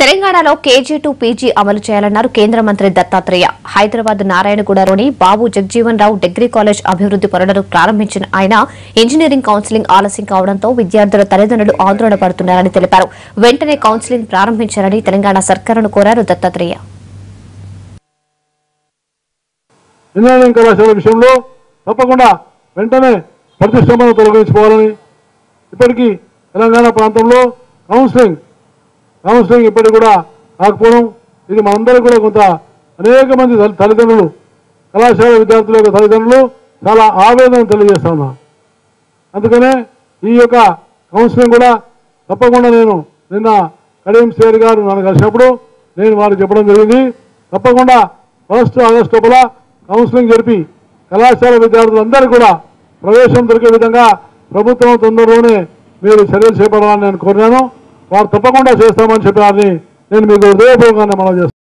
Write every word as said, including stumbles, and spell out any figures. తెలంగాణలో KG to PG అమలు చేయాలన్నారు కేంద్ర మంత్రి దత్తాత్రేయ. హైదరాబాద్ నారాయణగూడలోని బాబు జగజీవన్ రావు డిగ్రీ కాలేజ్ అభివృద్ది పనులను ప్రారంభించిన ఆయన ఇంజనీరింగ్ కౌన్సిలింగ్ ఆలస్యం కావడంతో విద్యార్థుల తల్లిదండ్రులు ఆందోళన పడుతున్నారని తెలిపారు. వెంటనే కౌన్సిలింగ్ ప్రారంభించాలని తెలంగాణ సర్కారును కోరారు దత్తాత్రేయ. కౌన్సిలింగ్ ఇప్పటికి కూడా కాకపోవడం ఇది మనందరూ కూడా కొంత అనేక మంది తల్లిదండ్రులు, కళాశాల విద్యార్థుల యొక్క తల్లిదండ్రులు చాలా ఆవేదన తెలియజేస్తా ఉన్నారు. అందుకనే ఈ యొక్క కౌన్సిలింగ్ కూడా తప్పకుండా, నేను నిన్న కరీం సేర్ గారు నన్ను కలిసినప్పుడు నేను వారికి చెప్పడం జరిగింది, తప్పకుండా ఫస్ట్ ఆగస్టు లోపల కౌన్సిలింగ్ జరిపి కళాశాల విద్యార్థులందరూ కూడా ప్రవేశం దొరికే విధంగా ప్రభుత్వం తొందరలోనే మీరు చర్యలు చేపడాలని నేను కోరినాను. వారు తప్పకుండా చేస్తామని చెప్పారని నేను మీకు హృదయపూర్వకంగా మనవి చేస్తాను.